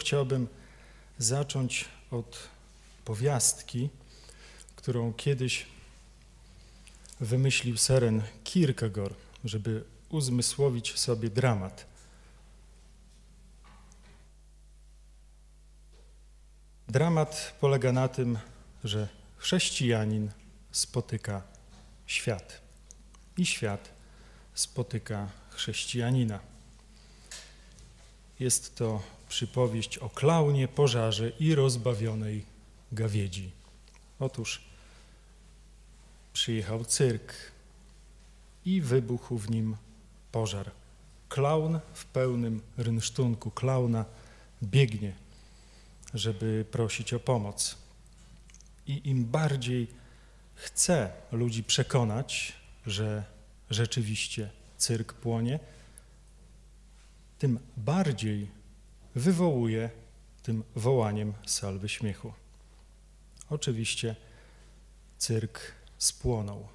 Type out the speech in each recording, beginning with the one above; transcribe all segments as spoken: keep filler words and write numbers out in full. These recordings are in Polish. Chciałbym zacząć od powiastki, którą kiedyś wymyślił Søren Kierkegaard, żeby uzmysłowić sobie dramat. Dramat polega na tym, że chrześcijanin spotyka świat i świat spotyka chrześcijanina. Jest to przypowieść o klaunie, pożarze i rozbawionej gawiedzi. Otóż przyjechał cyrk i wybuchł w nim pożar. Klaun w pełnym rynsztunku klauna biegnie, żeby prosić o pomoc. I im bardziej chce ludzi przekonać, że rzeczywiście cyrk płonie, tym bardziej wywołuje tym wołaniem salwy śmiechu. Oczywiście cyrk spłonął.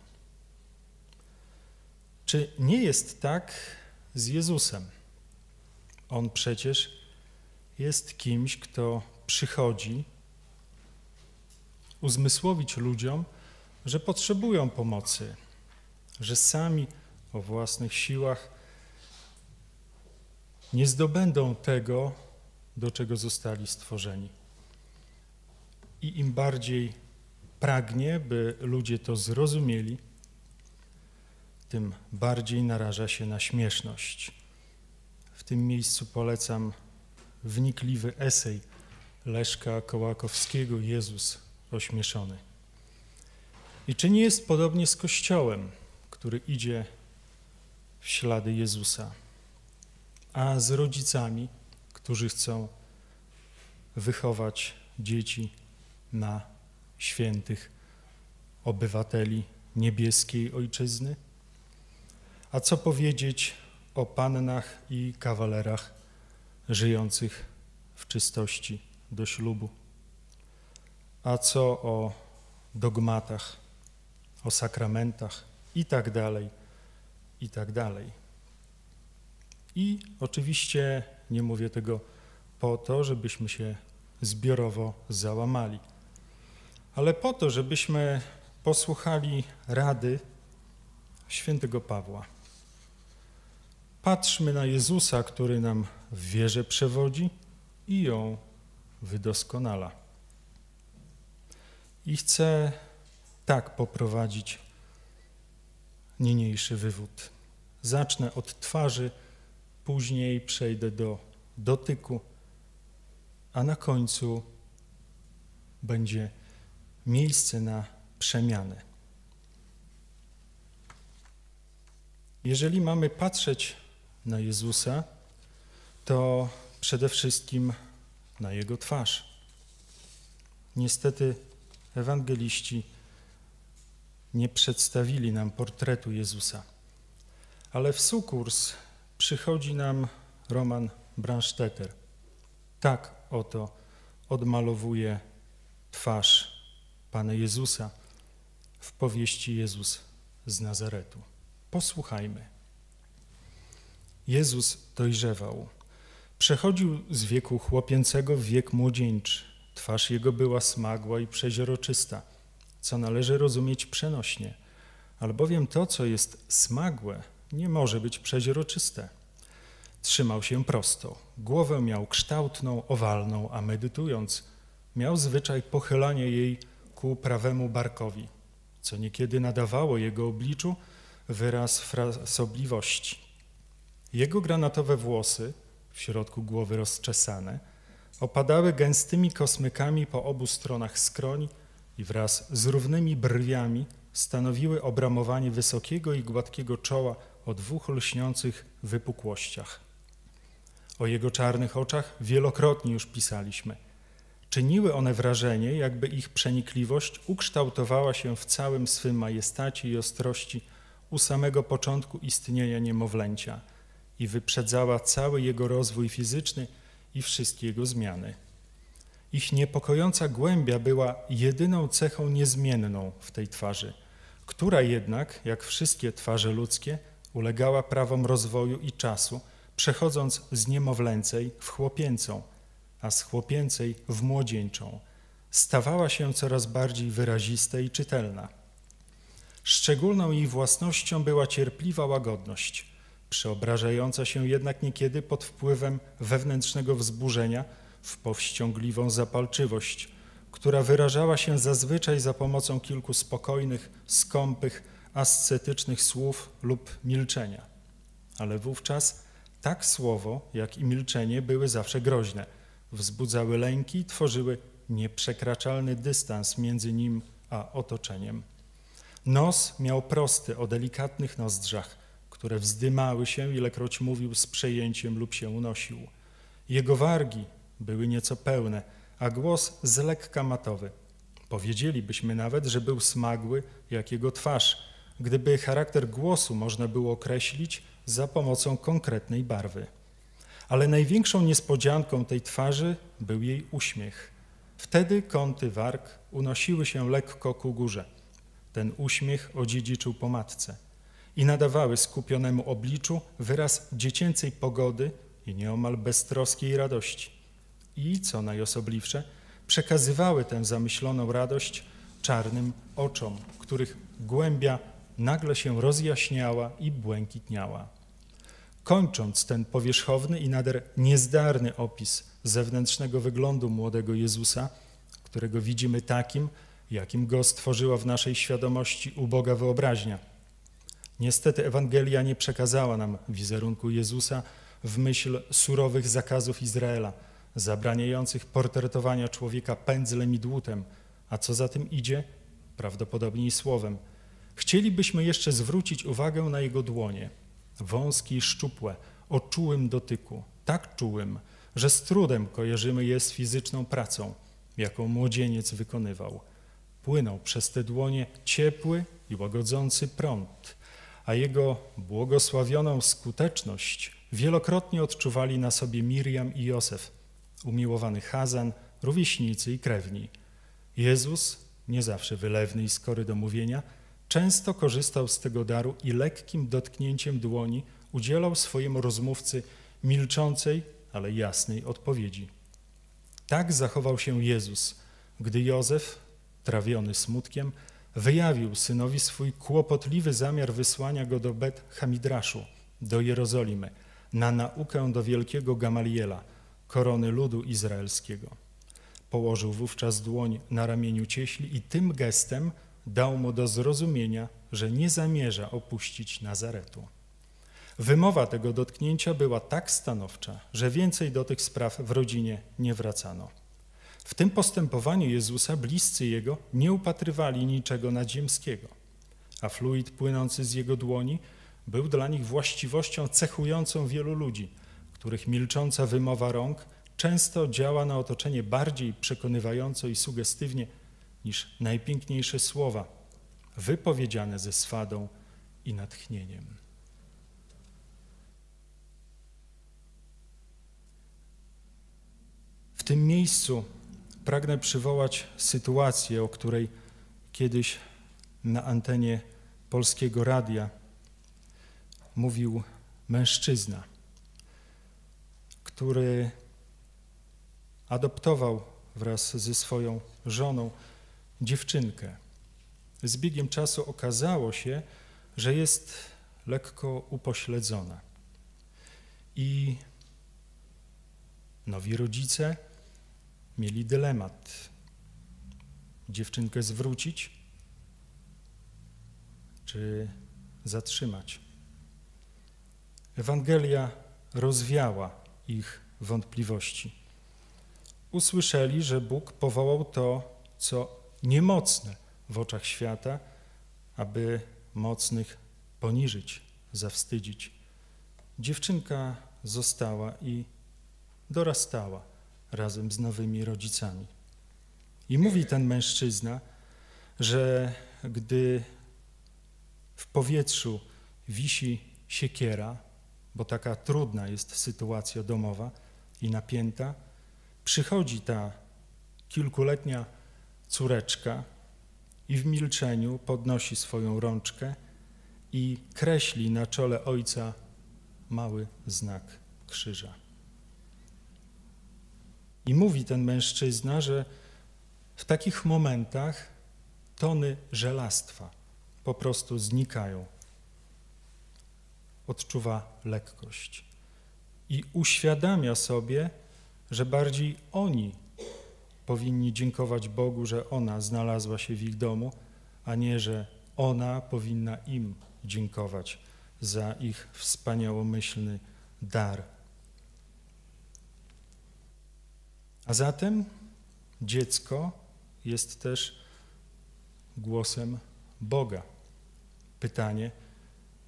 Czy nie jest tak z Jezusem? On przecież jest kimś, kto przychodzi uzmysłowić ludziom, że potrzebują pomocy, że sami o własnych siłach nie zdobędą tego, do czego zostali stworzeni. I im bardziej pragnie, by ludzie to zrozumieli, tym bardziej naraża się na śmieszność. W tym miejscu polecam wnikliwy esej Leszka Kołakowskiego „Jezus ośmieszony”. I czy nie jest podobnie z Kościołem, który idzie w ślady Jezusa, a z rodzicami, którzy chcą wychować dzieci na świętych obywateli niebieskiej ojczyzny? A co powiedzieć o pannach i kawalerach żyjących w czystości do ślubu? A co o dogmatach, o sakramentach i tak dalej, i tak dalej. I oczywiście nie mówię tego po to, żebyśmy się zbiorowo załamali, ale po to, żebyśmy posłuchali rady świętego Pawła. Patrzmy na Jezusa, który nam w wierze przewodzi i ją wydoskonala. I chcę tak poprowadzić niniejszy wywód. Zacznę od twarzy, później przejdę do dotyku, a na końcu będzie miejsce na przemianę. Jeżeli mamy patrzeć na Jezusa, to przede wszystkim na Jego twarz. Niestety ewangeliści nie przedstawili nam portretu Jezusa, ale w sukurs przychodzi nam Roman Brandstetter. Tak oto odmalowuje twarz Pana Jezusa w powieści Jezus z Nazaretu. Posłuchajmy. Jezus dojrzewał. Przechodził z wieku chłopięcego w wiek młodzieńczy. Twarz Jego była smagła i przeźroczysta, co należy rozumieć przenośnie, albowiem to, co jest smagłe, nie może być przeźroczyste. Trzymał się prosto. Głowę miał kształtną, owalną, a medytując miał zwyczaj pochylania jej ku prawemu barkowi, co niekiedy nadawało jego obliczu wyraz frasobliwości. Jego granatowe włosy, w środku głowy rozczesane, opadały gęstymi kosmykami po obu stronach skroni i wraz z równymi brwiami stanowiły obramowanie wysokiego i gładkiego czoła o dwóch lśniących wypukłościach. O jego czarnych oczach wielokrotnie już pisaliśmy. Czyniły one wrażenie, jakby ich przenikliwość ukształtowała się w całym swym majestacie i ostrości u samego początku istnienia niemowlęcia i wyprzedzała cały jego rozwój fizyczny i wszystkie jego zmiany. Ich niepokojąca głębia była jedyną cechą niezmienną w tej twarzy, która jednak, jak wszystkie twarze ludzkie, ulegała prawom rozwoju i czasu, przechodząc z niemowlęcej w chłopięcą, a z chłopięcej w młodzieńczą, stawała się coraz bardziej wyrazista i czytelna. Szczególną jej własnością była cierpliwa łagodność, przeobrażająca się jednak niekiedy pod wpływem wewnętrznego wzburzenia w powściągliwą zapalczywość, która wyrażała się zazwyczaj za pomocą kilku spokojnych, skąpych, ascetycznych słów lub milczenia. Ale wówczas tak słowo, jak i milczenie były zawsze groźne, wzbudzały lęki i tworzyły nieprzekraczalny dystans między nim a otoczeniem. Nos miał prosty, o delikatnych nozdrzach, które wzdymały się, ilekroć mówił z przejęciem lub się unosił. Jego wargi były nieco pełne, a głos z lekka matowy. Powiedzielibyśmy nawet, że był smagły jak jego twarz, gdyby charakter głosu można było określić za pomocą konkretnej barwy. Ale największą niespodzianką tej twarzy był jej uśmiech. Wtedy kąty warg unosiły się lekko ku górze. Ten uśmiech odziedziczył po matce i nadawały skupionemu obliczu wyraz dziecięcej pogody i nieomal beztroskiej radości. I, co najosobliwsze, przekazywały tę zamyśloną radość czarnym oczom, których głębia nagle się rozjaśniała i błękitniała. Kończąc ten powierzchowny i nader niezdarny opis zewnętrznego wyglądu młodego Jezusa, którego widzimy takim, jakim go stworzyła w naszej świadomości uboga wyobraźnia. Niestety Ewangelia nie przekazała nam wizerunku Jezusa w myśl surowych zakazów Izraela, zabraniających portretowania człowieka pędzlem i dłutem, a co za tym idzie, prawdopodobnie i słowem. Chcielibyśmy jeszcze zwrócić uwagę na jego dłonie, wąskie i szczupłe, o czułym dotyku, tak czułym, że z trudem kojarzymy je z fizyczną pracą, jaką młodzieniec wykonywał. Płynął przez te dłonie ciepły i łagodzący prąd, a jego błogosławioną skuteczność wielokrotnie odczuwali na sobie Miriam i Józef, umiłowany Hazan, rówieśnicy i krewni. Jezus, nie zawsze wylewny i skory do mówienia, często korzystał z tego daru i lekkim dotknięciem dłoni udzielał swojemu rozmówcy milczącej, ale jasnej odpowiedzi. Tak zachował się Jezus, gdy Józef, trawiony smutkiem, wyjawił synowi swój kłopotliwy zamiar wysłania go do Bet Hamidraszu, do Jerozolimy, na naukę do wielkiego Gamaliela, korony ludu izraelskiego. Położył wówczas dłoń na ramieniu cieśli i tym gestem dał mu do zrozumienia, że nie zamierza opuścić Nazaretu. Wymowa tego dotknięcia była tak stanowcza, że więcej do tych spraw w rodzinie nie wracano. W tym postępowaniu Jezusa bliscy Jego nie upatrywali niczego nadziemskiego, a fluid płynący z Jego dłoni był dla nich właściwością cechującą wielu ludzi, których milcząca wymowa rąk często działa na otoczenie bardziej przekonywająco i sugestywnie niż najpiękniejsze słowa wypowiedziane ze swadą i natchnieniem. W tym miejscu pragnę przywołać sytuację, o której kiedyś na antenie Polskiego Radia mówił mężczyzna, który adoptował wraz ze swoją żoną dziewczynkę. Z biegiem czasu okazało się, że jest lekko upośledzona. I nowi rodzice mieli dylemat. Dziewczynkę zwrócić, czy zatrzymać. Ewangelia rozwiała ich wątpliwości. Usłyszeli, że Bóg powołał to, co niemocne w oczach świata, aby mocnych poniżyć, zawstydzić. Dziewczynka została i dorastała razem z nowymi rodzicami. I mówi ten mężczyzna, że gdy w powietrzu wisi siekiera, bo taka trudna jest sytuacja domowa i napięta, przychodzi ta kilkuletnia córeczka i w milczeniu podnosi swoją rączkę i kreśli na czole ojca mały znak krzyża. I mówi ten mężczyzna, że w takich momentach tony żelastwa po prostu znikają. Odczuwa lekkość i uświadamia sobie, że bardziej oni powinni dziękować Bogu, że ona znalazła się w ich domu, a nie, że ona powinna im dziękować za ich wspaniałomyślny dar. A zatem dziecko jest też głosem Boga. Pytanie,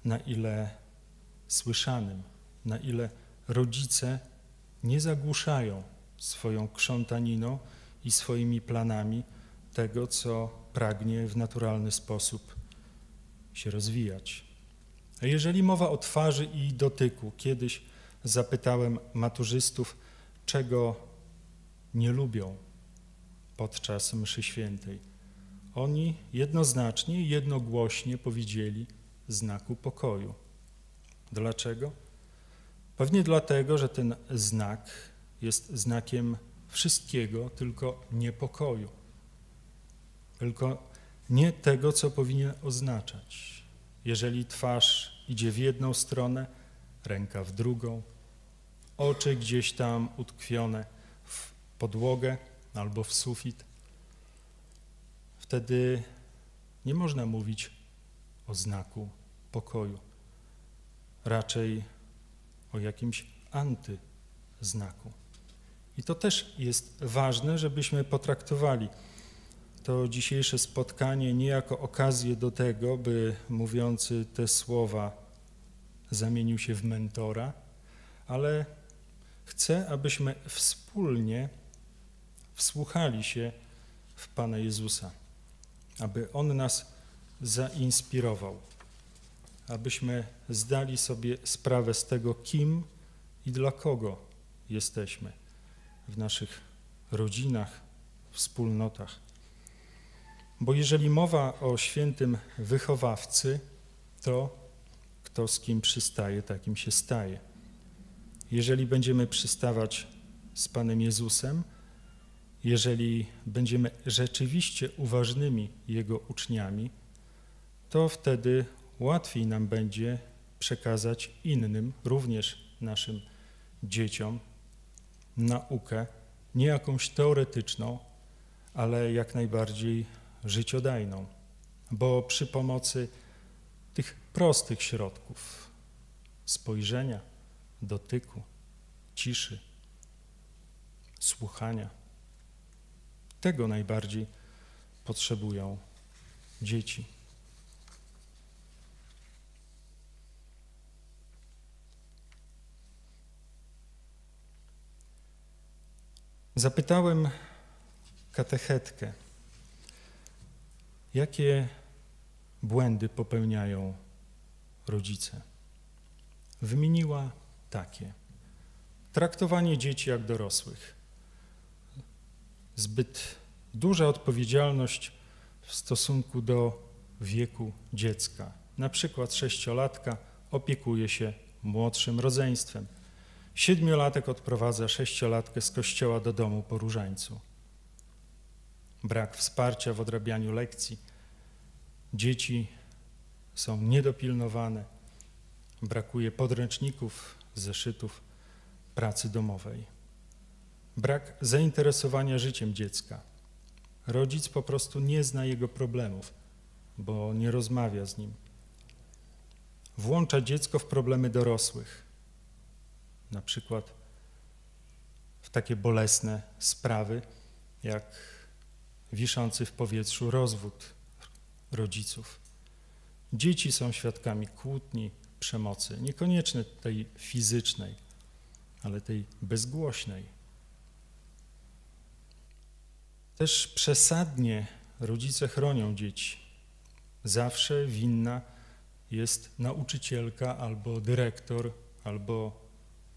na ile słyszanym, na ile rodzice nie zagłuszają swoją krzątaniną i swoimi planami tego, co pragnie w naturalny sposób się rozwijać. A jeżeli mowa o twarzy i dotyku, kiedyś zapytałem maturzystów, czego nie lubią podczas mszy świętej. Oni jednoznacznie i jednogłośnie powiedzieli znaku pokoju. Dlaczego? Pewnie dlatego, że ten znak jest znakiem wszystkiego, tylko niepokoju. Tylko nie tego, co powinien oznaczać. Jeżeli twarz idzie w jedną stronę, ręka w drugą, oczy gdzieś tam utkwione w podłogę albo w sufit, wtedy nie można mówić o znaku pokoju. Raczej o jakimś antyznaku. I to też jest ważne, żebyśmy potraktowali to dzisiejsze spotkanie nie jako okazję do tego, by mówiący te słowa zamienił się w mentora, ale chcę, abyśmy wspólnie wsłuchali się w Pana Jezusa, aby On nas zainspirował, abyśmy zdali sobie sprawę z tego, kim i dla kogo jesteśmy w naszych rodzinach, wspólnotach. Bo jeżeli mowa o świętym wychowawcy, to kto z kim przystaje, takim się staje. Jeżeli będziemy przystawać z Panem Jezusem, jeżeli będziemy rzeczywiście uważnymi Jego uczniami, to wtedy łatwiej nam będzie przekazać innym, również naszym dzieciom, naukę, nie jakąś teoretyczną, ale jak najbardziej życiodajną, bo przy pomocy tych prostych środków, spojrzenia, dotyku, ciszy, słuchania, tego najbardziej potrzebują dzieci. Zapytałem katechetkę, jakie błędy popełniają rodzice. Wymieniła takie. Traktowanie dzieci jak dorosłych. Zbyt duża odpowiedzialność w stosunku do wieku dziecka. Na przykład sześciolatka opiekuje się młodszym rodzeństwem. Siedmiolatek odprowadza sześciolatkę z kościoła do domu po różańcu. Brak wsparcia w odrabianiu lekcji. Dzieci są niedopilnowane. Brakuje podręczników, zeszytów, pracy domowej. Brak zainteresowania życiem dziecka. Rodzic po prostu nie zna jego problemów, bo nie rozmawia z nim. Włącza dziecko w problemy dorosłych. Na przykład w takie bolesne sprawy, jak wiszący w powietrzu rozwód rodziców. Dzieci są świadkami kłótni, przemocy, niekoniecznie tej fizycznej, ale tej bezgłośnej. Też przesadnie rodzice chronią dzieci. Zawsze winna jest nauczycielka albo dyrektor, albo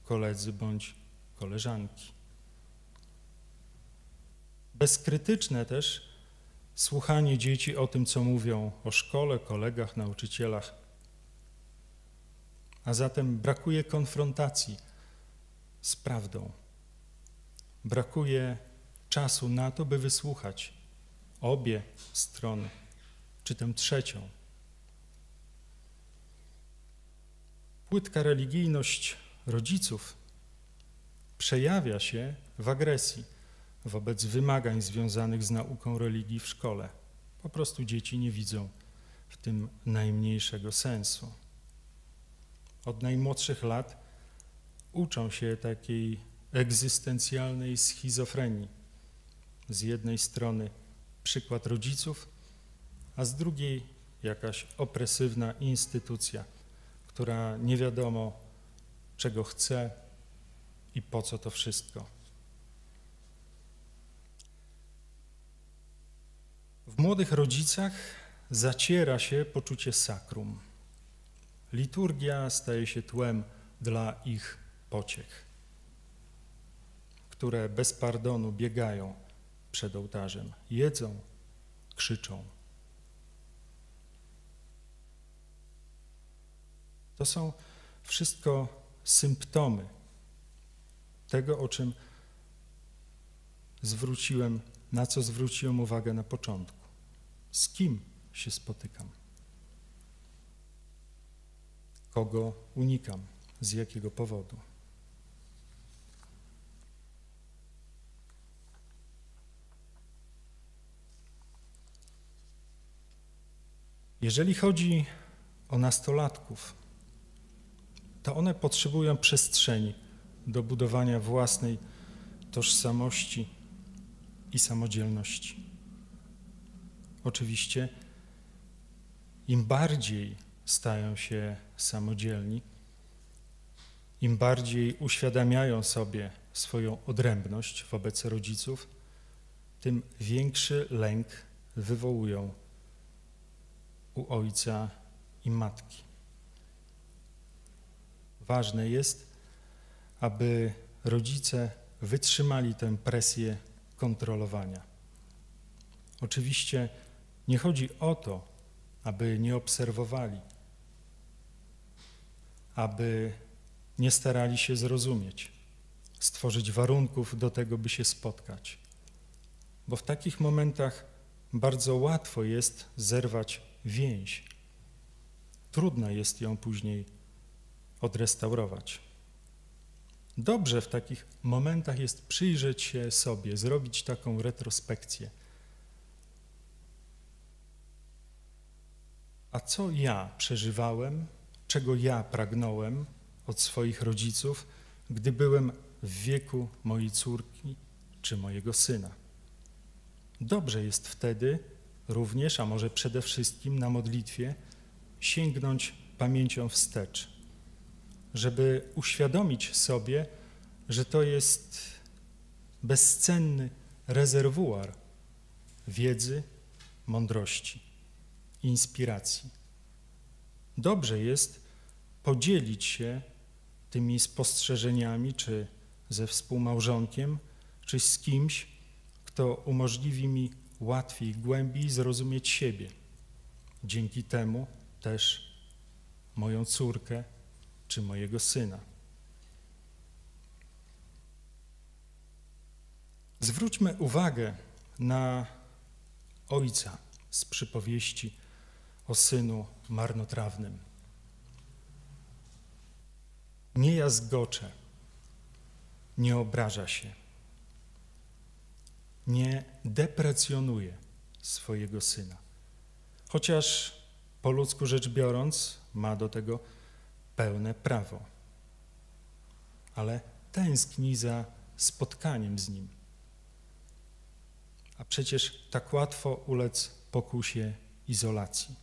koledzy bądź koleżanki. Bezkrytyczne też słuchanie dzieci o tym, co mówią o szkole, kolegach, nauczycielach. A zatem brakuje konfrontacji z prawdą. Brakuje czasu na to, by wysłuchać obie strony, czy tę trzecią. Płytka religijność rodziców przejawia się w agresji wobec wymagań związanych z nauką religii w szkole. Po prostu dzieci nie widzą w tym najmniejszego sensu. Od najmłodszych lat uczą się takiej egzystencjalnej schizofrenii. Z jednej strony przykład rodziców, a z drugiej jakaś opresywna instytucja, która nie wiadomo, czego chce i po co to wszystko. W młodych rodzicach zaciera się poczucie sakrum. Liturgia staje się tłem dla ich pociech, które bez pardonu biegają przed ołtarzem, jedzą, krzyczą. To są wszystko symptomy tego, o czym zwróciłem, na co zwróciłem uwagę na początku. Z kim się spotykam? Kogo unikam? Z jakiego powodu? Jeżeli chodzi o nastolatków, to one potrzebują przestrzeni do budowania własnej tożsamości i samodzielności. Oczywiście im bardziej stają się samodzielni, im bardziej uświadamiają sobie swoją odrębność wobec rodziców, tym większy lęk wywołują u ojca i matki. Ważne jest, aby rodzice wytrzymali tę presję kontrolowania. Oczywiście nie chodzi o to, aby nie obserwowali, aby nie starali się zrozumieć, stworzyć warunków do tego, by się spotkać. Bo w takich momentach bardzo łatwo jest zerwać więź. Trudno jest ją później odrestaurować. Dobrze w takich momentach jest przyjrzeć się sobie, zrobić taką retrospekcję. A co ja przeżywałem, czego ja pragnąłem od swoich rodziców, gdy byłem w wieku mojej córki czy mojego syna? Dobrze jest wtedy również, a może przede wszystkim na modlitwie, sięgnąć pamięcią wstecz, żeby uświadomić sobie, że to jest bezcenny rezerwuar wiedzy, mądrości, inspiracji. Dobrze jest podzielić się tymi spostrzeżeniami, czy ze współmałżonkiem, czy z kimś, kto umożliwi mi łatwiej, głębiej zrozumieć siebie. Dzięki temu też moją córkę czy mojego syna. Zwróćmy uwagę na ojca z przypowieści o synu marnotrawnym. Nie jazgocze, nie obraża się, nie deprecjonuje swojego syna. Chociaż po ludzku rzecz biorąc ma do tego pełne prawo, ale tęskni za spotkaniem z nim. A przecież tak łatwo ulec pokusie izolacji.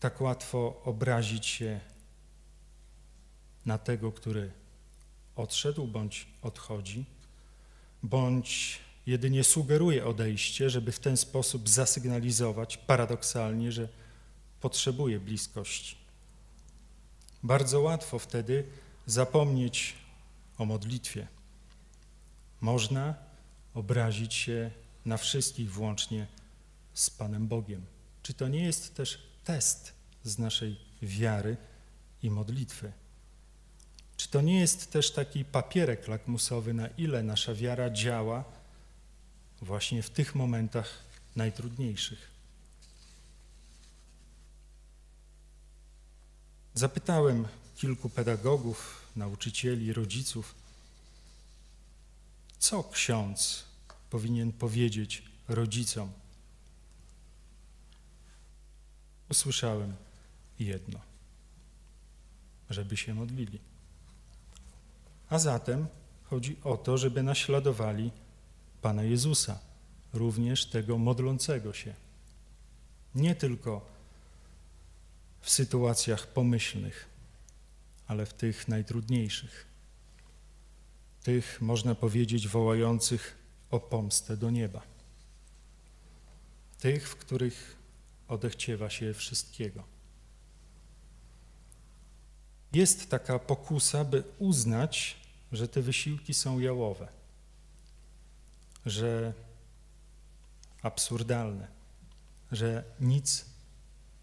Tak łatwo obrazić się na tego, który odszedł bądź odchodzi, bądź jedynie sugeruje odejście, żeby w ten sposób zasygnalizować paradoksalnie, że potrzebuje bliskości. Bardzo łatwo wtedy zapomnieć o modlitwie. Można obrazić się na wszystkich, włącznie z Panem Bogiem. Czy to nie jest też test z naszej wiary i modlitwy? Czy to nie jest też taki papierek lakmusowy, na ile nasza wiara działa właśnie w tych momentach najtrudniejszych? Zapytałem kilku pedagogów, nauczycieli, rodziców, co ksiądz powinien powiedzieć rodzicom. Usłyszałem jedno, żeby się modlili. A zatem chodzi o to, żeby naśladowali Pana Jezusa, również tego modlącego się. Nie tylko w sytuacjach pomyślnych, ale w tych najtrudniejszych. Tych, można powiedzieć, wołających o pomstę do nieba. Tych, w których odechciewa się wszystkiego. Jest taka pokusa, by uznać, że te wysiłki są jałowe, że absurdalne, że nic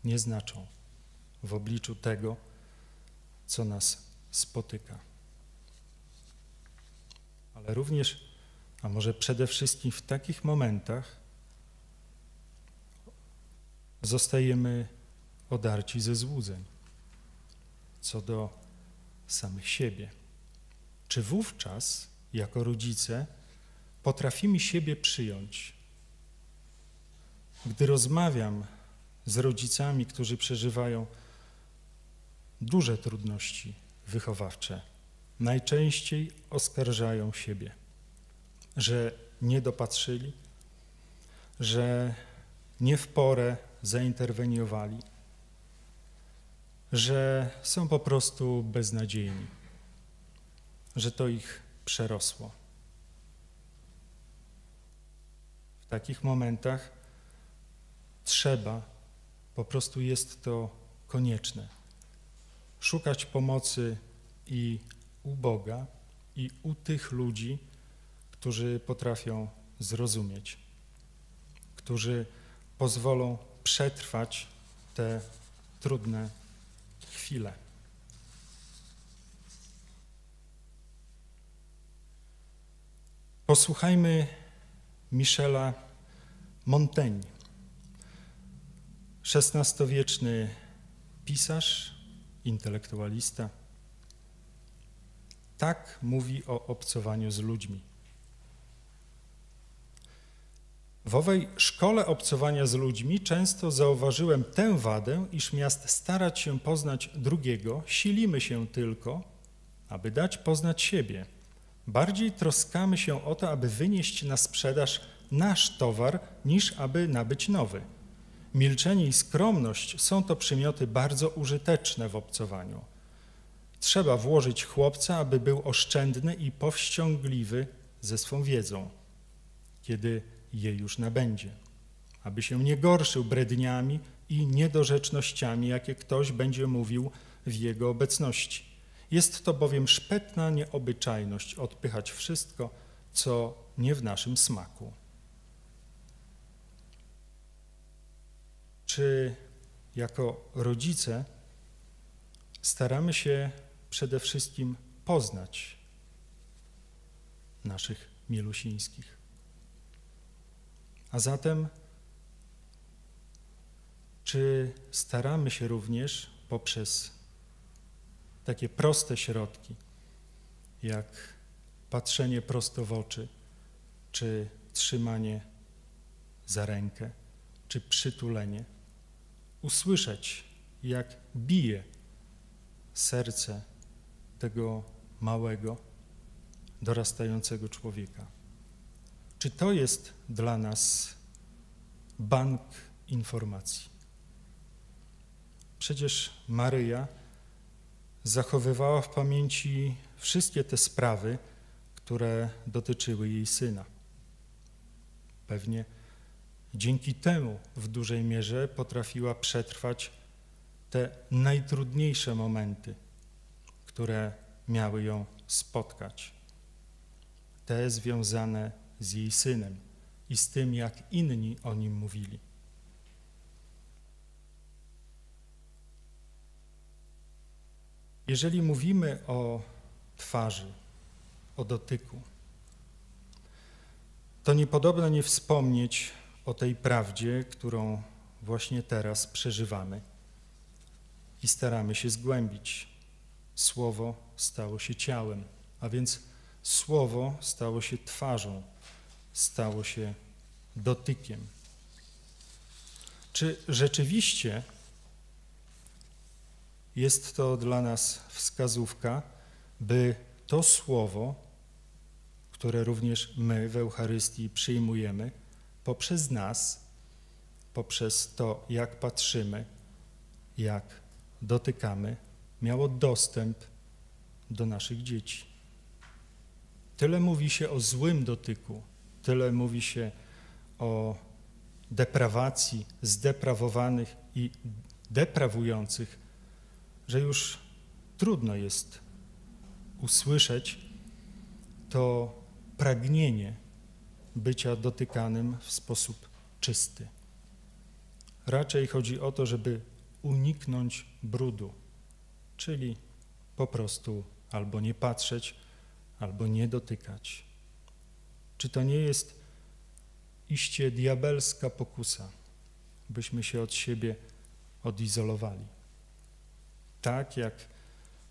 nie znaczą w obliczu tego, co nas spotyka. Ale również, a może przede wszystkim w takich momentach zostajemy odarci ze złudzeń co do samych siebie. Czy wówczas, jako rodzice, potrafimy siebie przyjąć? Gdy rozmawiam z rodzicami, którzy przeżywają duże trudności wychowawcze, najczęściej oskarżają siebie, że nie dopatrzyli, że nie w porę zainterweniowali, że są po prostu beznadziejni, że to ich przerosło. W takich momentach trzeba, po prostu jest to konieczne, szukać pomocy i u Boga, i u tych ludzi, którzy potrafią zrozumieć, którzy pozwolą przetrwać te trudne chwile. Posłuchajmy Michela Montaigne, szesnastowieczny pisarz, intelektualista. Tak mówi o obcowaniu z ludźmi. W owej szkole obcowania z ludźmi często zauważyłem tę wadę, iż miast starać się poznać drugiego, silimy się tylko, aby dać poznać siebie. Bardziej troskamy się o to, aby wynieść na sprzedaż nasz towar, niż aby nabyć nowy. Milczenie i skromność są to przymioty bardzo użyteczne w obcowaniu. Trzeba włożyć chłopca, aby był oszczędny i powściągliwy ze swą wiedzą, kiedy je już nabędzie, aby się nie gorszył bredniami i niedorzecznościami, jakie ktoś będzie mówił w jego obecności. Jest to bowiem szpetna nieobyczajność odpychać wszystko, co nie w naszym smaku. Czy jako rodzice staramy się przede wszystkim poznać naszych Mielusińskich? A zatem, czy staramy się również poprzez takie proste środki, jak patrzenie prosto w oczy, czy trzymanie za rękę, czy przytulenie, usłyszeć, jak bije serce tego małego, dorastającego człowieka? Czy to jest dla nas bank informacji? Przecież Maryja zachowywała w pamięci wszystkie te sprawy, które dotyczyły jej syna. Pewnie dzięki temu w dużej mierze potrafiła przetrwać te najtrudniejsze momenty, które miały ją spotkać. Te związane z jej synem i z tym, jak inni o nim mówili. Jeżeli mówimy o twarzy, o dotyku. To niepodobne nie wspomnieć o tej prawdzie, którą właśnie teraz przeżywamy i staramy się zgłębić. Słowo stało się ciałem, a więc Słowo stało się twarzą, stało się dotykiem. Czy rzeczywiście jest to dla nas wskazówka, by to Słowo, które również my w Eucharystii przyjmujemy, poprzez nas, poprzez to, jak patrzymy, jak dotykamy, miało dostęp do naszych dzieci. Tyle mówi się o złym dotyku, tyle mówi się o deprawacji, zdeprawowanych i deprawujących, że już trudno jest usłyszeć to pragnienie bycia dotykanym w sposób czysty. Raczej chodzi o to, żeby uniknąć brudu, czyli po prostu albo nie patrzeć, albo nie dotykać. Czy to nie jest iście diabelska pokusa, byśmy się od siebie odizolowali? Tak jak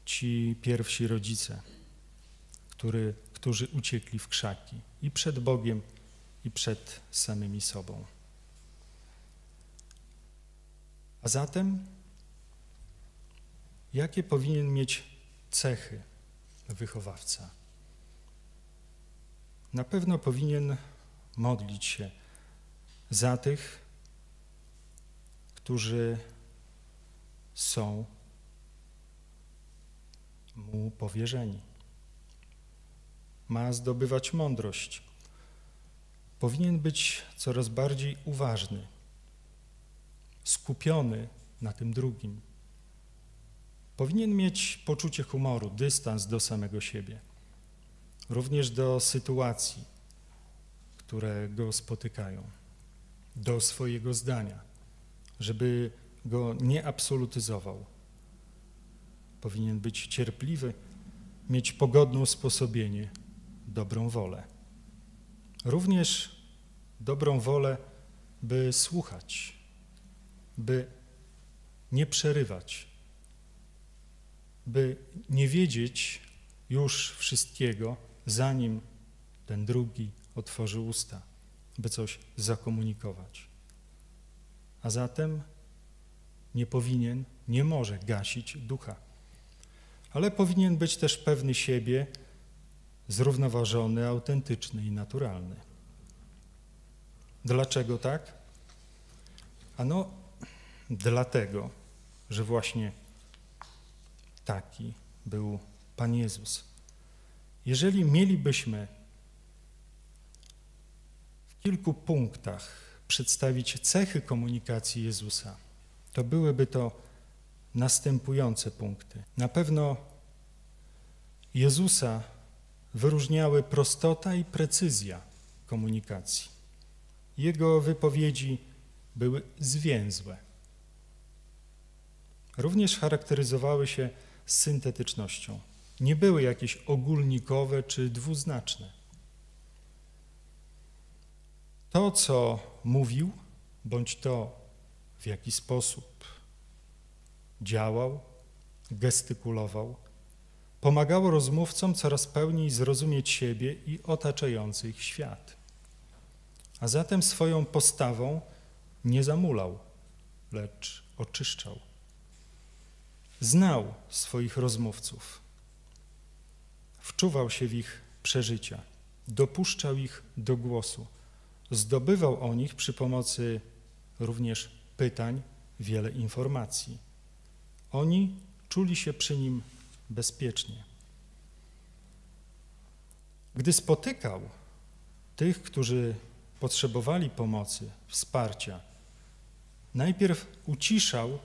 ci pierwsi rodzice, który, którzy uciekli w krzaki i przed Bogiem, i przed samymi sobą. A zatem, jakie powinien mieć cechy wychowawca? Na pewno powinien modlić się za tych, którzy są mu powierzeni. Ma zdobywać mądrość. Powinien być coraz bardziej uważny, skupiony na tym drugim. Powinien mieć poczucie humoru, dystans do samego siebie, również do sytuacji, które go spotykają, do swojego zdania, żeby go nie absolutyzował. Powinien być cierpliwy, mieć pogodne usposobienie, dobrą wolę. Również dobrą wolę, by słuchać, by nie przerywać, by nie wiedzieć już wszystkiego, zanim ten drugi otworzy usta, by coś zakomunikować. A zatem nie powinien, nie może gasić ducha, ale powinien być też pewny siebie, zrównoważony, autentyczny i naturalny. Dlaczego tak? Ano dlatego, że właśnie taki był Pan Jezus. Jeżeli mielibyśmy w kilku punktach przedstawić cechy komunikacji Jezusa, to byłyby to następujące punkty. Na pewno Jezusa wyróżniały prostota i precyzja komunikacji. Jego wypowiedzi były zwięzłe. Również charakteryzowały się z syntetycznością. Nie były jakieś ogólnikowe czy dwuznaczne. To, co mówił, bądź to, w jaki sposób działał, gestykulował, pomagało rozmówcom coraz pełniej zrozumieć siebie i otaczający ich świat. A zatem swoją postawą nie zamulał, lecz oczyszczał. Znał swoich rozmówców, wczuwał się w ich przeżycia, dopuszczał ich do głosu, zdobywał o nich przy pomocy również pytań wiele informacji. Oni czuli się przy nim bezpiecznie. Gdy spotykał tych, którzy potrzebowali pomocy, wsparcia, najpierw uciszał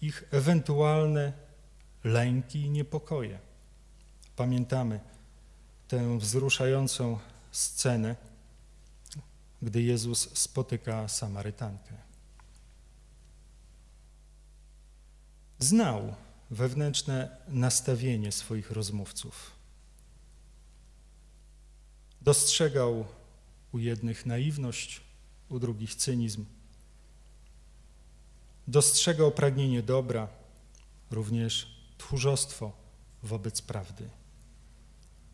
ich ewentualne lęki i niepokoje. Pamiętamy tę wzruszającą scenę, gdy Jezus spotyka Samarytankę. Znał wewnętrzne nastawienie swoich rozmówców. Dostrzegał u jednych naiwność, u drugich cynizm. Dostrzegał pragnienie dobra, również tchórzostwo wobec prawdy.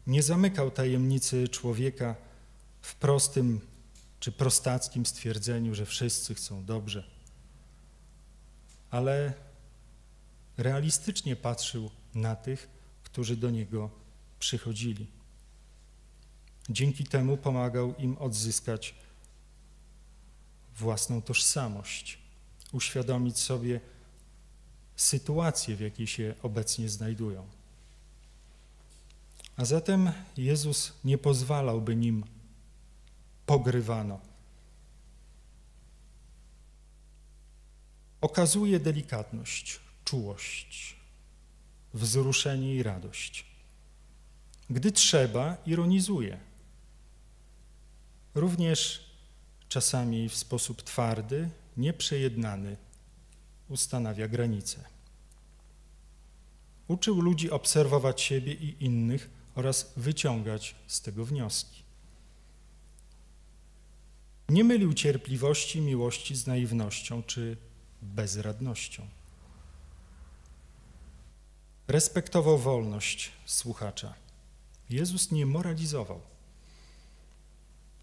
Nie zamykał tajemnicy człowieka w prostym czy prostackim stwierdzeniu, że wszyscy chcą dobrze, ale realistycznie patrzył na tych, którzy do niego przychodzili. Dzięki temu pomagał im odzyskać własną tożsamość, uświadomić sobie sytuację, w jakiej się obecnie znajdują. A zatem Jezus nie pozwalał, by nim pogrywano. Okazuje delikatność, czułość, wzruszenie i radość. Gdy trzeba, ironizuje. Również czasami w sposób twardy, nieprzejednany ustanawia granice. Uczył ludzi obserwować siebie i innych oraz wyciągać z tego wnioski. Nie mylił cierpliwości i miłości z naiwnością czy bezradnością. Respektował wolność słuchacza. Jezus nie moralizował.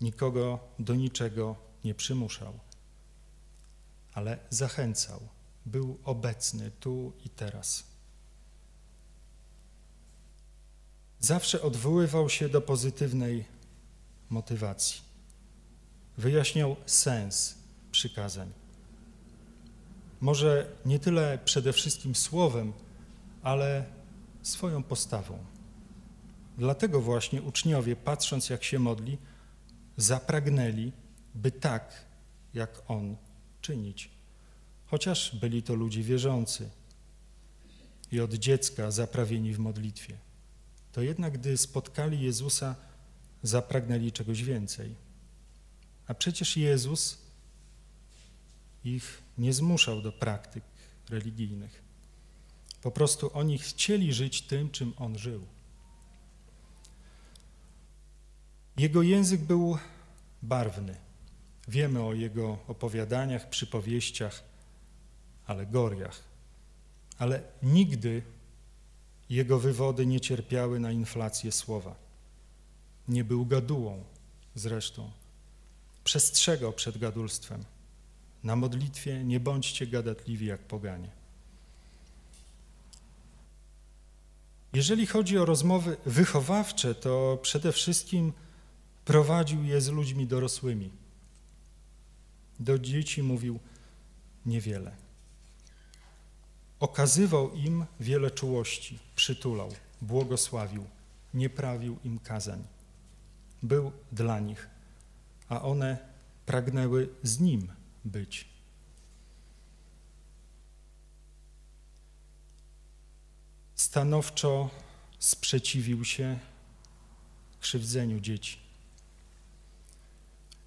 Nikogo do niczego nie przymuszał, ale zachęcał. Był obecny tu i teraz. Zawsze odwoływał się do pozytywnej motywacji. Wyjaśniał sens przykazań. Może nie tyle przede wszystkim słowem, ale swoją postawą. Dlatego właśnie uczniowie, patrząc jak się modli, zapragnęli, by tak jak on czynić. Chociaż byli to ludzie wierzący i od dziecka zaprawieni w modlitwie, to jednak gdy spotkali Jezusa, zapragnęli czegoś więcej. A przecież Jezus ich nie zmuszał do praktyk religijnych. Po prostu oni chcieli żyć tym, czym on żył. Jego język był barwny. Wiemy o jego opowiadaniach, przypowieściach, alegoriach, ale nigdy jego wywody nie cierpiały na inflację słowa. Nie był gadułą zresztą. Przestrzegał przed gadulstwem. Na modlitwie nie bądźcie gadatliwi jak poganie. Jeżeli chodzi o rozmowy wychowawcze, to przede wszystkim prowadził je z ludźmi dorosłymi. Do dzieci mówił niewiele. Okazywał im wiele czułości, przytulał, błogosławił, nie prawił im kazań. Był dla nich, a one pragnęły z nim być. Stanowczo sprzeciwił się krzywdzeniu dzieci.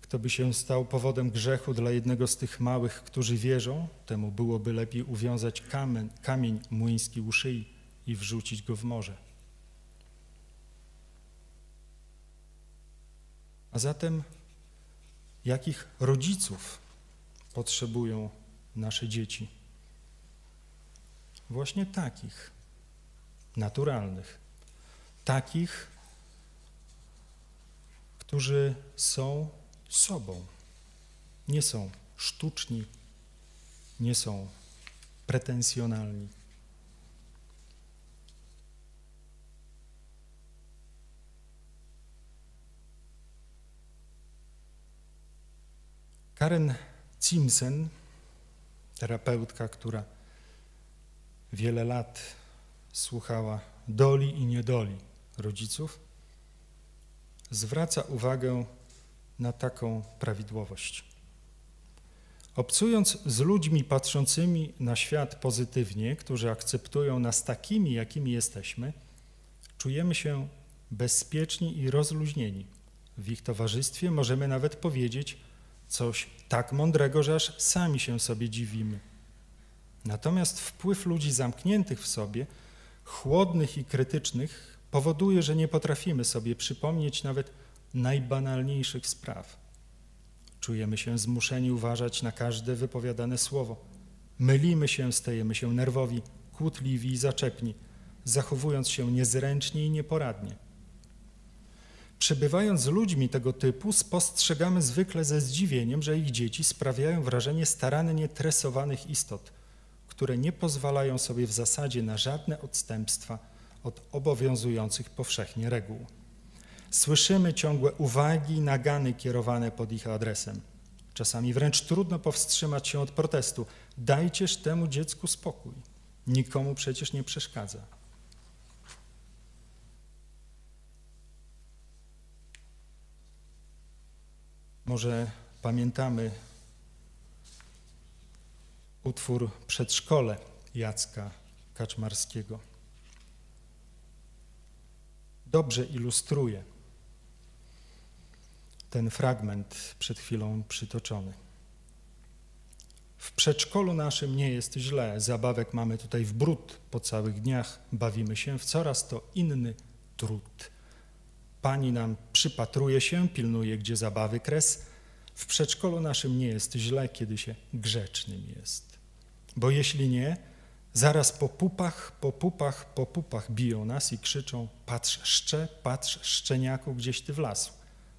Kto by się stał powodem grzechu dla jednego z tych małych, którzy wierzą, temu byłoby lepiej uwiązać kamień, kamień młyński u szyi i wrzucić go w morze. A zatem jakich rodziców potrzebują nasze dzieci? Właśnie takich, naturalnych, takich, którzy są sobą, nie są sztuczni, nie są pretensjonalni. Karen Simsen, terapeutka, która wiele lat słuchała doli i niedoli rodziców, zwraca uwagę na taką prawidłowość. Obcując z ludźmi patrzącymi na świat pozytywnie, którzy akceptują nas takimi, jakimi jesteśmy, czujemy się bezpieczni i rozluźnieni. W ich towarzystwie możemy nawet powiedzieć coś tak mądrego, że aż sami się sobie dziwimy. Natomiast wpływ ludzi zamkniętych w sobie, chłodnych i krytycznych, powoduje, że nie potrafimy sobie przypomnieć nawet najbanalniejszych spraw. Czujemy się zmuszeni uważać na każde wypowiadane słowo. Mylimy się, stajemy się nerwowi, kłótliwi i zaczepni, zachowując się niezręcznie i nieporadnie. Przebywając z ludźmi tego typu, spostrzegamy zwykle ze zdziwieniem, że ich dzieci sprawiają wrażenie starannie tresowanych istot, które nie pozwalają sobie w zasadzie na żadne odstępstwa od obowiązujących powszechnie reguł. Słyszymy ciągłe uwagi i nagany kierowane pod ich adresem. Czasami wręcz trudno powstrzymać się od protestu. Dajcież temu dziecku spokój. Nikomu przecież nie przeszkadza. Może pamiętamy utwór Przedszkole Jacka Kaczmarskiego. Dobrze ilustruje ten fragment przed chwilą przytoczony. W przedszkolu naszym nie jest źle, zabawek mamy tutaj w bród, po całych dniach bawimy się w coraz to inny trud. Pani nam przypatruje się, pilnuje, gdzie zabawy kres. W przedszkolu naszym nie jest źle, kiedy się grzecznym jest. Bo jeśli nie, zaraz po pupach, po pupach, po pupach biją nas i krzyczą: patrz szczę, patrz szczeniaku, gdzieś ty wlazł.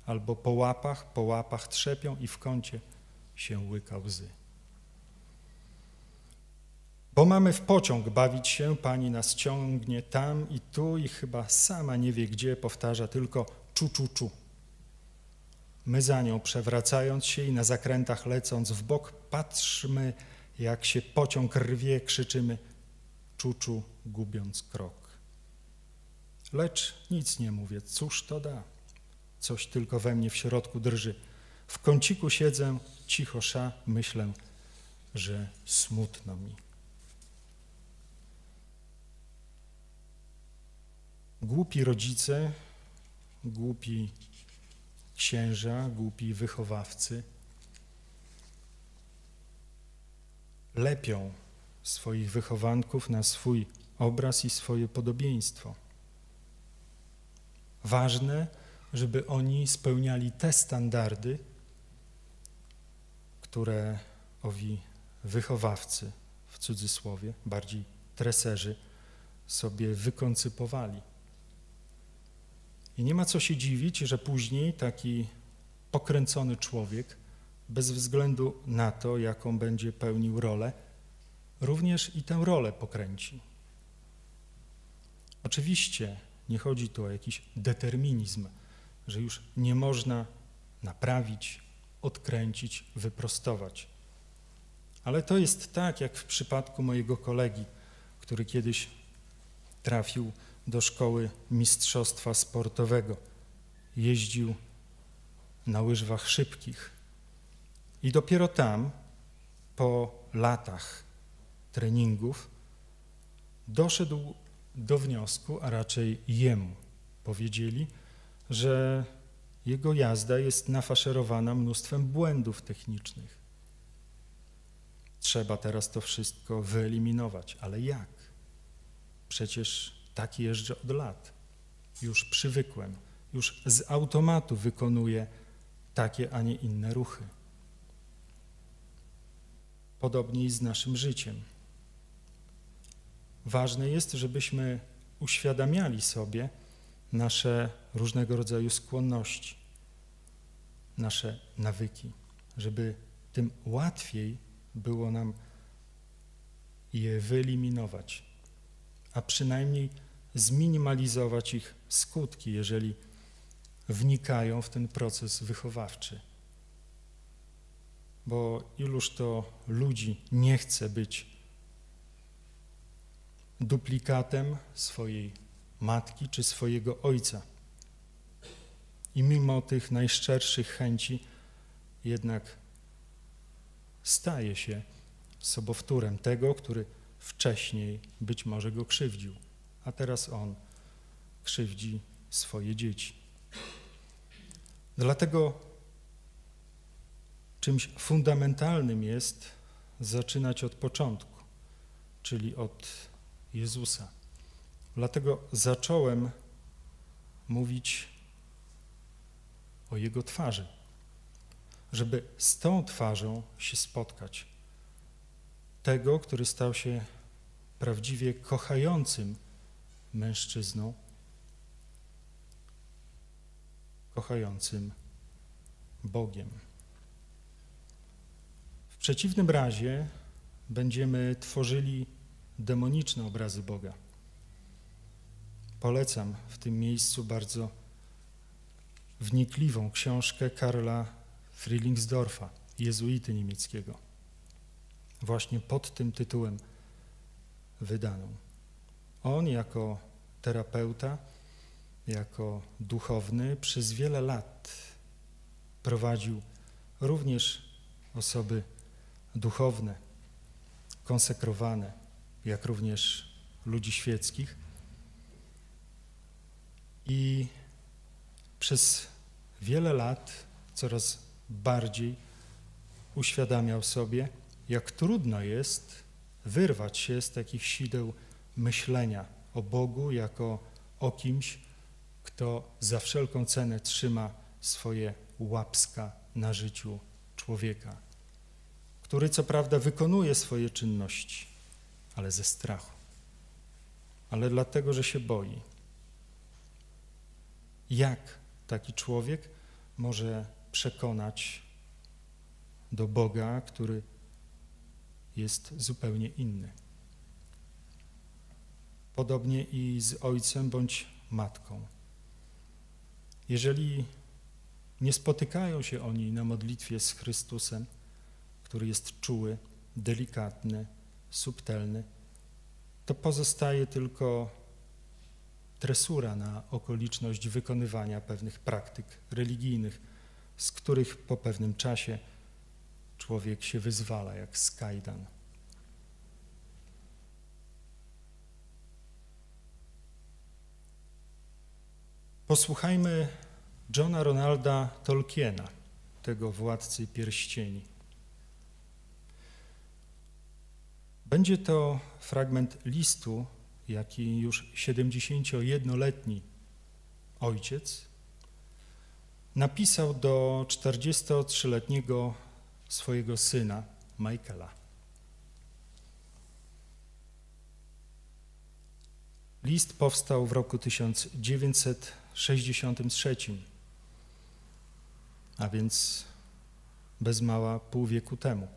Albo po łapach, po łapach trzepią i w kącie się łyka łzy. Bo mamy w pociąg bawić się, pani nas ciągnie tam i tu i chyba sama nie wie gdzie, powtarza tylko czu, czu, czu. My za nią przewracając się i na zakrętach lecąc w bok patrzmy, jak się pociąg rwie, krzyczymy czu, czu, gubiąc krok. Lecz nic nie mówię, cóż to da? Coś tylko we mnie w środku drży. W kąciku siedzę, cicho sza, myślę, że smutno mi. Głupi rodzice, głupi księża, głupi wychowawcy lepią swoich wychowanków na swój obraz i swoje podobieństwo. Ważne, żeby oni spełniali te standardy, które owi wychowawcy, w cudzysłowie, bardziej treserzy, sobie wykoncypowali. I nie ma co się dziwić, że później taki pokręcony człowiek, bez względu na to, jaką będzie pełnił rolę, również i tę rolę pokręci. Oczywiście nie chodzi tu o jakiś determinizm, że już nie można naprawić, odkręcić, wyprostować. Ale to jest tak, jak w przypadku mojego kolegi, który kiedyś trafił do szkoły mistrzostwa sportowego. Jeździł na łyżwach szybkich i dopiero tam, po latach treningów, doszedł do wniosku, a raczej jemu powiedzieli, że jego jazda jest nafaszerowana mnóstwem błędów technicznych. Trzeba teraz to wszystko wyeliminować, ale jak? Przecież tak jeżdżę od lat, już przywykłem, już z automatu wykonuję takie, a nie inne ruchy. Podobnie i z naszym życiem. Ważne jest, żebyśmy uświadamiali sobie nasze różnego rodzaju skłonności, nasze nawyki, żeby tym łatwiej było nam je wyeliminować, a przynajmniej zminimalizować ich skutki, jeżeli wnikają w ten proces wychowawczy. Bo iluż to ludzi nie chce być duplikatem swojej matki czy swojego ojca. I mimo tych najszczerszych chęci jednak staje się sobowtórem tego, który wcześniej być może go krzywdził, a teraz on krzywdzi swoje dzieci. Dlatego czymś fundamentalnym jest zaczynać od początku, czyli od Jezusa. Dlatego zacząłem mówić o Jego twarzy, żeby z tą twarzą się spotkać. Tego, który stał się prawdziwie kochającym mężczyzną, kochającym Bogiem. W przeciwnym razie będziemy tworzyli demoniczne obrazy Boga. Polecam w tym miejscu bardzo wnikliwą książkę Karla Frielingsdorfa, jezuity niemieckiego, właśnie pod tym tytułem wydaną. On jako terapeuta, jako duchowny przez wiele lat prowadził również osoby duchowne, konsekrowane, jak również ludzi świeckich. I przez wiele lat coraz bardziej uświadamiał sobie, jak trudno jest wyrwać się z takich sideł myślenia o Bogu jako o kimś, kto za wszelką cenę trzyma swoje łapska na życiu człowieka, który co prawda wykonuje swoje czynności, ale ze strachu, ale dlatego, że się boi. Jak taki człowiek może przekonać do Boga, który jest zupełnie inny? Podobnie i z ojcem bądź matką. Jeżeli nie spotykają się oni na modlitwie z Chrystusem, który jest czuły, delikatny, subtelny, to pozostaje tylko tresura na okoliczność wykonywania pewnych praktyk religijnych, z których po pewnym czasie człowiek się wyzwala jak z kajdan. Posłuchajmy Johna Ronalda Tolkiena, tego władcy pierścieni. Będzie to fragment listu, jaki już siedemdziesięciojednoletni ojciec napisał do czterdziestotrzyletniego swojego syna Michaela. List powstał w roku tysiąc dziewięćset sześćdziesiątym trzecim, a więc bez mała pół wieku temu,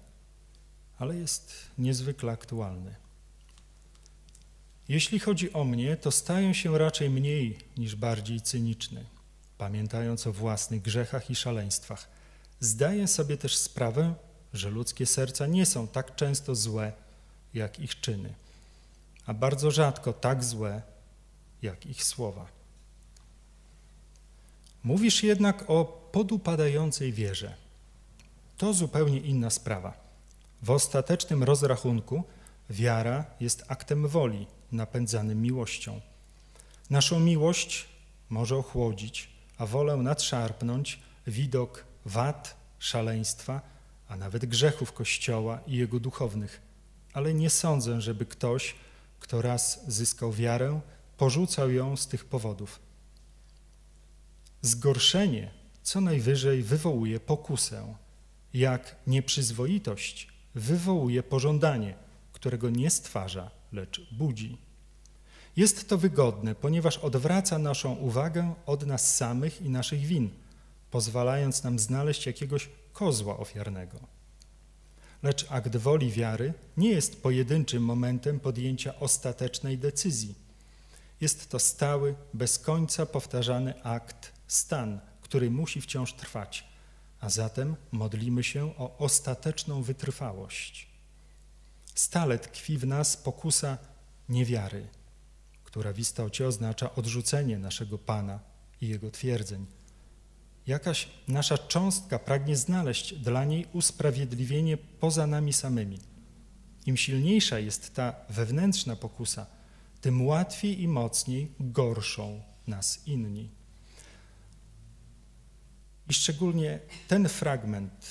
ale jest niezwykle aktualny. Jeśli chodzi o mnie, to staję się raczej mniej niż bardziej cyniczny, pamiętając o własnych grzechach i szaleństwach. Zdaję sobie też sprawę, że ludzkie serca nie są tak często złe, jak ich czyny, a bardzo rzadko tak złe, jak ich słowa. Mówisz jednak o podupadającej wierze. To zupełnie inna sprawa. W ostatecznym rozrachunku wiara jest aktem woli napędzanym miłością. Naszą miłość może ochłodzić, a wolę nadszarpnąć widok wad, szaleństwa, a nawet grzechów Kościoła i jego duchownych. Ale nie sądzę, żeby ktoś, kto raz zyskał wiarę, porzucał ją z tych powodów. Zgorszenie co najwyżej wywołuje pokusę, jak nieprzyzwoitość wywołuje pożądanie, którego nie stwarza, lecz budzi. Jest to wygodne, ponieważ odwraca naszą uwagę od nas samych i naszych win, pozwalając nam znaleźć jakiegoś kozła ofiarnego. Lecz akt woli wiary nie jest pojedynczym momentem podjęcia ostatecznej decyzji. Jest to stały, bez końca powtarzany akt, stan, który musi wciąż trwać, a zatem modlimy się o ostateczną wytrwałość. Stale tkwi w nas pokusa niewiary, która w istocie oznacza odrzucenie naszego Pana i Jego twierdzeń. Jakaś nasza cząstka pragnie znaleźć dla niej usprawiedliwienie poza nami samymi. Im silniejsza jest ta wewnętrzna pokusa, tym łatwiej i mocniej gorszą nas inni. I szczególnie ten fragment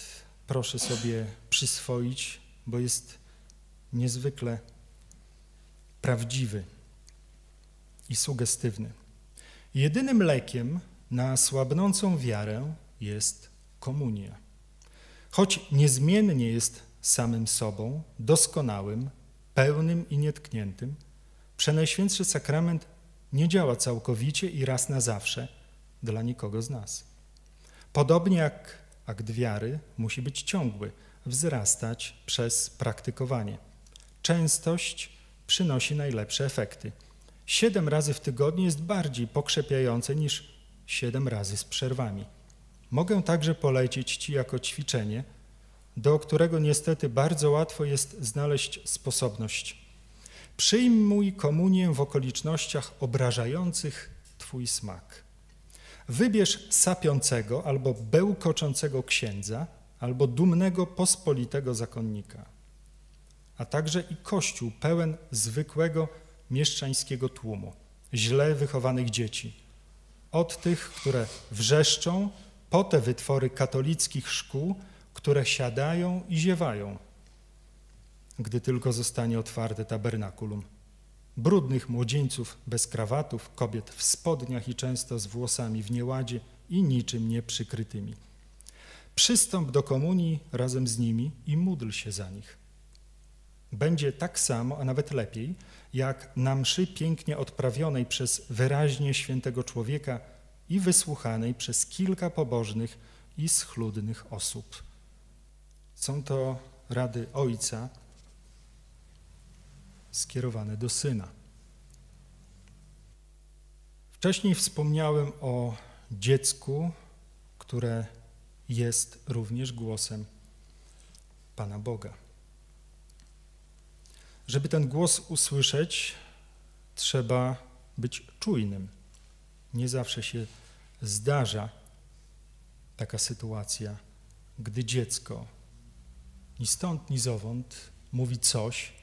proszę sobie przyswoić, bo jest niezwykle prawdziwy i sugestywny. Jedynym lekiem na słabnącą wiarę jest komunia. Choć niezmiennie jest samym sobą, doskonałym, pełnym i nietkniętym, Przenajświętszy Sakrament nie działa całkowicie i raz na zawsze dla nikogo z nas. Podobnie jak akt wiary musi być ciągły, wzrastać przez praktykowanie. Częstość przynosi najlepsze efekty. Siedem razy w tygodniu jest bardziej pokrzepiające niż siedem razy z przerwami. Mogę także polecić Ci jako ćwiczenie, do którego niestety bardzo łatwo jest znaleźć sposobność. Przyjmuj komunię w okolicznościach obrażających Twój smak. Wybierz sapiącego albo bełkoczącego księdza, albo dumnego, pospolitego zakonnika, a także i kościół pełen zwykłego, mieszczańskiego tłumu, źle wychowanych dzieci. Od tych, które wrzeszczą, po te wytwory katolickich szkół, które siadają i ziewają, gdy tylko zostanie otwarte tabernakulum. Brudnych młodzieńców bez krawatów, kobiet w spodniach i często z włosami w nieładzie i niczym nie przykrytymi. Przystąp do komunii razem z nimi i módl się za nich. Będzie tak samo, a nawet lepiej, jak na mszy pięknie odprawionej przez wyraźnie świętego człowieka i wysłuchanej przez kilka pobożnych i schludnych osób. Są to rady Ojca skierowane do Syna. Wcześniej wspomniałem o dziecku, które jest również głosem Pana Boga. Żeby ten głos usłyszeć, trzeba być czujnym. Nie zawsze się zdarza taka sytuacja, gdy dziecko ni stąd, ni zowąd mówi coś,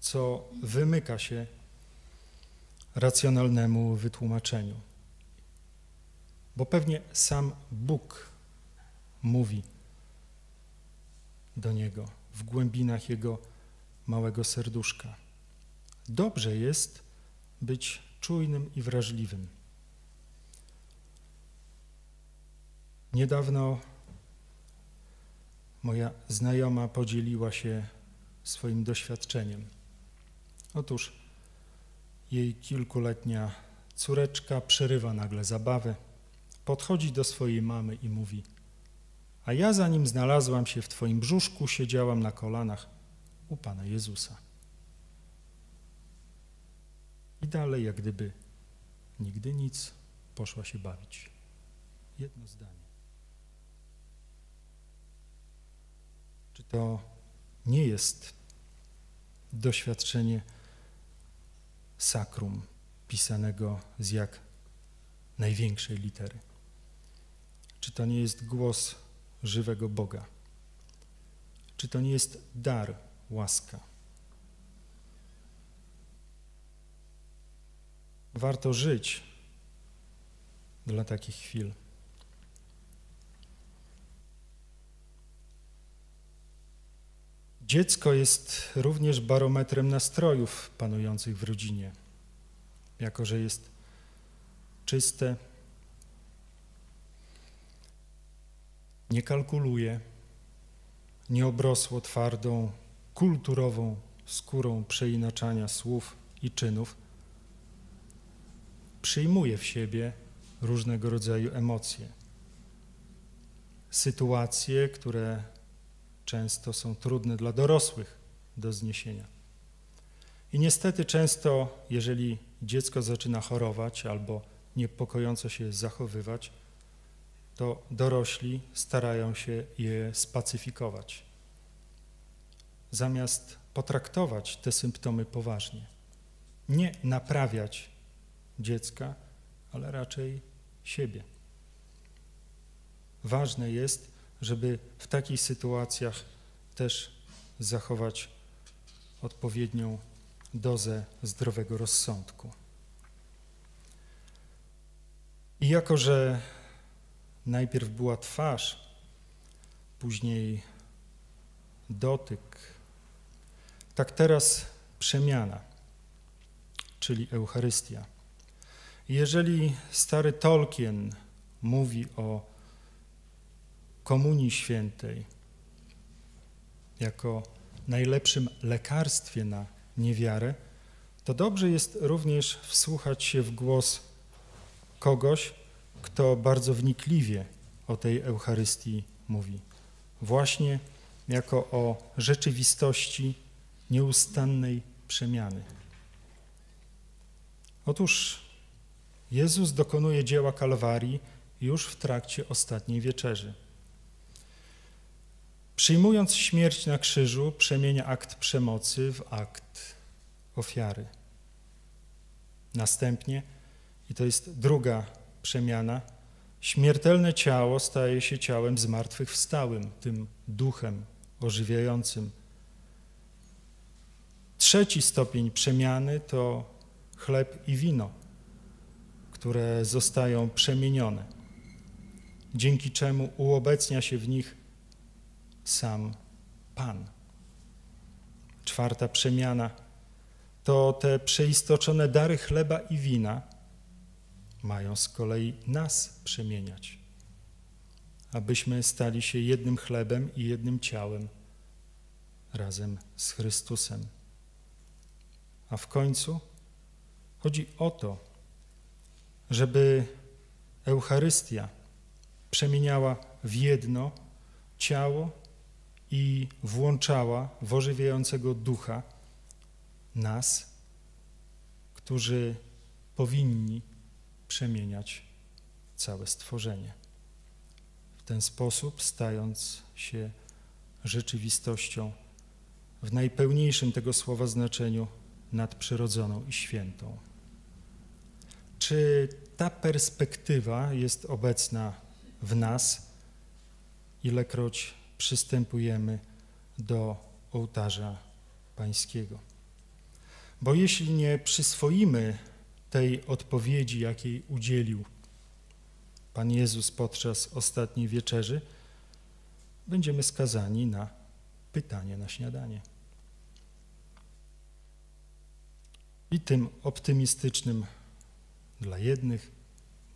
co wymyka się racjonalnemu wytłumaczeniu. Bo pewnie sam Bóg mówi do niego w głębinach jego małego serduszka. Dobrze jest być czujnym i wrażliwym. Niedawno moja znajoma podzieliła się swoim doświadczeniem. Otóż jej kilkuletnia córeczka przerywa nagle zabawę, podchodzi do swojej mamy i mówi: a ja zanim znalazłam się w Twoim brzuszku, siedziałam na kolanach u Pana Jezusa. I dalej jak gdyby nigdy nic, poszła się bawić. Jedno zdanie. Czy to nie jest doświadczenie sakrum pisanego z jak największej litery? Czy to nie jest głos żywego Boga? Czy to nie jest dar, łaska? Warto żyć dla takich chwil. Dziecko jest również barometrem nastrojów panujących w rodzinie. Jako że jest czyste, nie kalkuluje, nie obrosło twardą, kulturową skórą przeinaczania słów i czynów, przyjmuje w siebie różnego rodzaju emocje, sytuacje, które często są trudne dla dorosłych do zniesienia. I niestety często, jeżeli dziecko zaczyna chorować albo niepokojąco się zachowywać, to dorośli starają się je spacyfikować, zamiast potraktować te symptomy poważnie. Nie naprawiać dziecka, ale raczej siebie. Ważne jest, żeby w takich sytuacjach też zachować odpowiednią dozę zdrowego rozsądku. I jako że najpierw była twarz, później dotyk, tak teraz przemiana czyli Eucharystia. Jeżeli stary Tolkien mówi o Komunii Świętej jako najlepszym lekarstwie na niewiarę, to dobrze jest również wsłuchać się w głos kogoś, kto bardzo wnikliwie o tej Eucharystii mówi. Właśnie jako o rzeczywistości nieustannej przemiany. Otóż Jezus dokonuje dzieła Kalwarii już w trakcie ostatniej wieczerzy. Przyjmując śmierć na krzyżu, przemienia akt przemocy w akt ofiary. Następnie, i to jest druga przemiana, śmiertelne ciało staje się ciałem zmartwychwstałym, tym duchem ożywiającym. Trzeci stopień przemiany to chleb i wino, które zostają przemienione, dzięki czemu uobecnia się w nich sam Pan. Czwarta przemiana to te przeistoczone dary chleba i wina mają z kolei nas przemieniać, abyśmy stali się jednym chlebem i jednym ciałem razem z Chrystusem. A w końcu chodzi o to, żeby Eucharystia przemieniała w jedno ciało i włączała w ożywiającego ducha nas, którzy powinni przemieniać całe stworzenie. W ten sposób, stając się rzeczywistością w najpełniejszym tego słowa znaczeniu, nadprzyrodzoną i świętą. Czy ta perspektywa jest obecna w nas, ilekroć przystępujemy do ołtarza pańskiego? Bo jeśli nie przyswoimy tej odpowiedzi, jakiej udzielił Pan Jezus podczas ostatniej wieczerzy, będziemy skazani na pytanie na śniadanie. I tym optymistycznym dla jednych,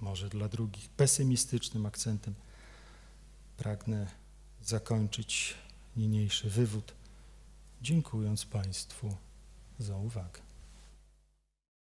może dla drugich pesymistycznym akcentem pragnę zakończyć niniejszy wywód, dziękując Państwu za uwagę.